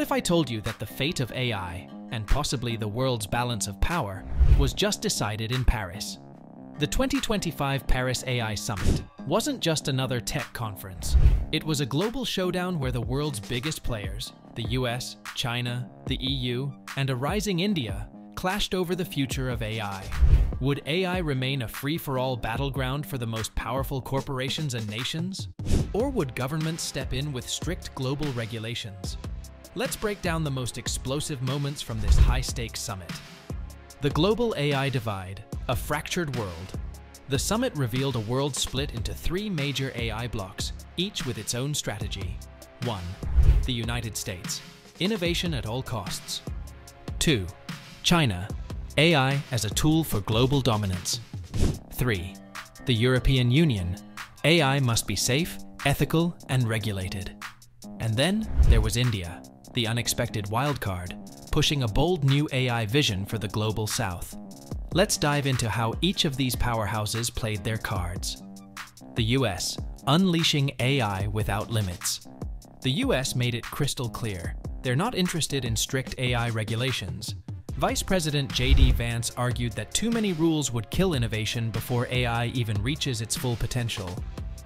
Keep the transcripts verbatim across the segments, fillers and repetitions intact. What if I told you that the fate of A I, and possibly the world's balance of power, was just decided in Paris? The twenty twenty-five Paris A I Summit wasn't just another tech conference. It was a global showdown where the world's biggest players, the U S, China, the E U, and a rising India, clashed over the future of A I. Would A I remain a free-for-all battleground for the most powerful corporations and nations? Or would governments step in with strict global regulations? Let's break down the most explosive moments from this high-stakes summit. The global A I divide, a fractured world. The summit revealed a world split into three major A I blocks, each with its own strategy. one. The United States, innovation at all costs. two. China, A I as a tool for global dominance. three. The European Union, A I must be safe, ethical, and regulated. And then there was India, the unexpected wildcard, pushing a bold new A I vision for the global south. Let's dive into how each of these powerhouses played their cards. The U S, unleashing A I without limits. The U S made it crystal clear, they're not interested in strict A I regulations. Vice President J D Vance argued that too many rules would kill innovation before A I even reaches its full potential.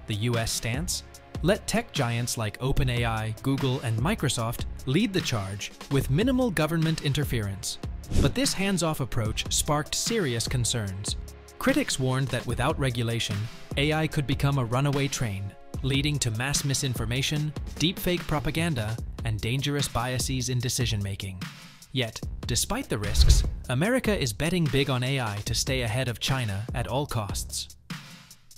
The U S stance? Let tech giants like OpenAI, Google, and Microsoft lead the charge with minimal government interference. But this hands-off approach sparked serious concerns. Critics warned that without regulation, A I could become a runaway train, leading to mass misinformation, deepfake propaganda, and dangerous biases in decision-making. Yet, despite the risks, America is betting big on A I to stay ahead of China at all costs.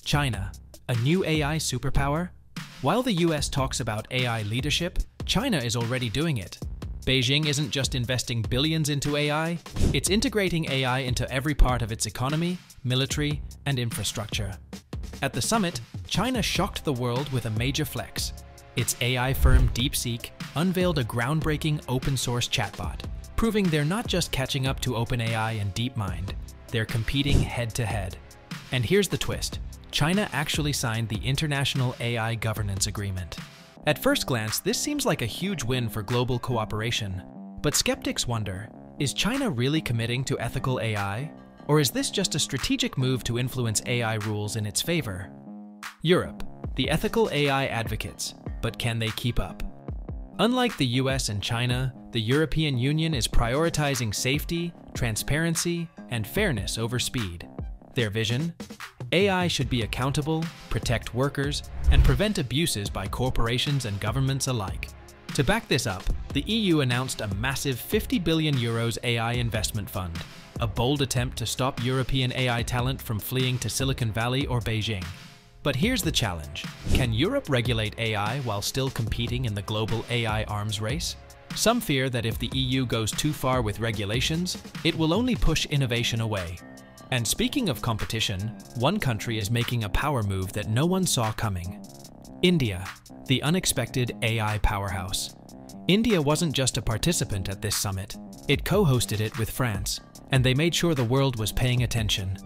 China, a new A I superpower? While the U S talks about A I leadership, China is already doing it. Beijing isn't just investing billions into A I, it's integrating A I into every part of its economy, military, and infrastructure. At the summit, China shocked the world with a major flex. Its A I firm DeepSeek unveiled a groundbreaking open-source chatbot, proving they're not just catching up to OpenAI and DeepMind, they're competing head-to-head. And here's the twist. China actually signed the International A I Governance Agreement. At first glance, this seems like a huge win for global cooperation, but skeptics wonder, is China really committing to ethical A I? Or is this just a strategic move to influence A I rules in its favor? Europe, the ethical A I advocates, but can they keep up? Unlike the U S and China, the European Union is prioritizing safety, transparency, and fairness over speed. Their vision? A I should be accountable, protect workers, and prevent abuses by corporations and governments alike. To back this up, the E U announced a massive fifty billion euros A I investment fund, a bold attempt to stop European A I talent from fleeing to Silicon Valley or Beijing. But here's the challenge. Can Europe regulate A I while still competing in the global A I arms race? Some fear that if the E U goes too far with regulations, it will only push innovation away. And speaking of competition, one country is making a power move that no one saw coming. India, the unexpected A I powerhouse. India wasn't just a participant at this summit, it co-hosted it with France, and they made sure the world was paying attention.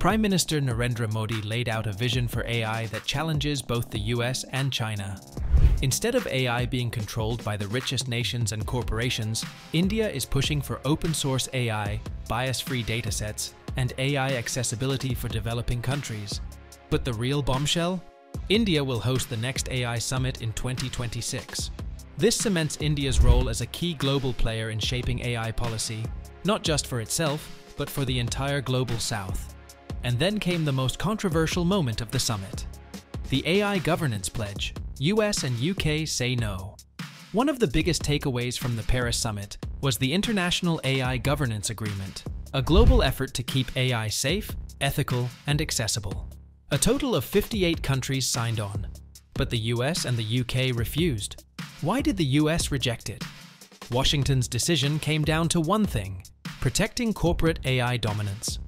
Prime Minister Narendra Modi laid out a vision for A I that challenges both the U S and China. Instead of A I being controlled by the richest nations and corporations, India is pushing for open-source A I, bias-free datasets, and A I accessibility for developing countries. But the real bombshell? India will host the next A I summit in twenty twenty-six. This cements India's role as a key global player in shaping A I policy, not just for itself, but for the entire global south. And then came the most controversial moment of the summit. The A I Governance Pledge, U S and U K say no. One of the biggest takeaways from the Paris summit was the International A I Governance Agreement, a global effort to keep A I safe, ethical, and accessible. A total of fifty-eight countries signed on, but the U S and the U K refused. Why did the U S reject it? Washington's decision came down to one thing: protecting corporate A I dominance.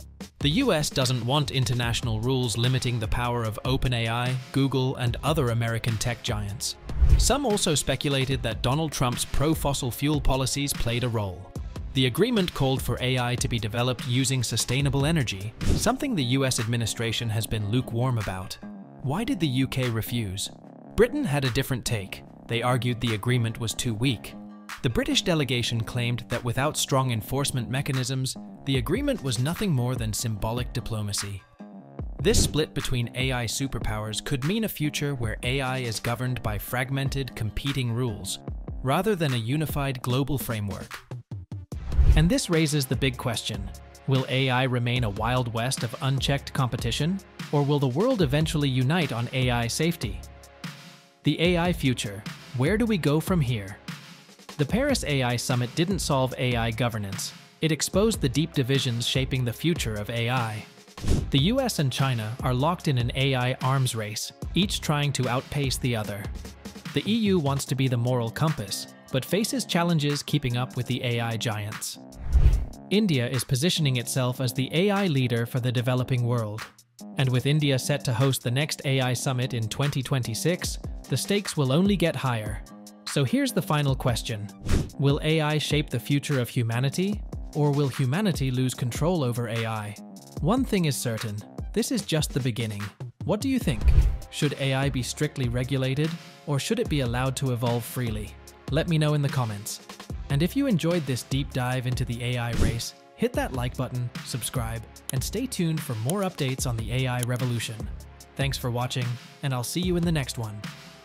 The U S doesn't want international rules limiting the power of OpenAI, Google, and other American tech giants. Some also speculated that Donald Trump's pro-fossil fuel policies played a role. The agreement called for A I to be developed using sustainable energy, something the U S administration has been lukewarm about. Why did the U K refuse? Britain had a different take. They argued the agreement was too weak. The British delegation claimed that without strong enforcement mechanisms, the agreement was nothing more than symbolic diplomacy. This split between A I superpowers could mean a future where A I is governed by fragmented, competing rules, rather than a unified global framework. And this raises the big question. Will A I remain a wild west of unchecked competition, or will the world eventually unite on A I safety? The A I future, where do we go from here? The Paris A I Summit didn't solve A I governance. It exposed the deep divisions shaping the future of A I. The U S and China are locked in an A I arms race, each trying to outpace the other. The E U wants to be the moral compass, but faces challenges keeping up with the A I giants. India is positioning itself as the A I leader for the developing world. And with India set to host the next A I summit in twenty twenty-six, the stakes will only get higher. So here's the final question. Will A I shape the future of humanity, or will humanity lose control over A I? One thing is certain, this is just the beginning. What do you think? Should A I be strictly regulated, or should it be allowed to evolve freely? Let me know in the comments. And if you enjoyed this deep dive into the A I race, hit that like button, subscribe, and stay tuned for more updates on the A I revolution. Thanks for watching, and I'll see you in the next one.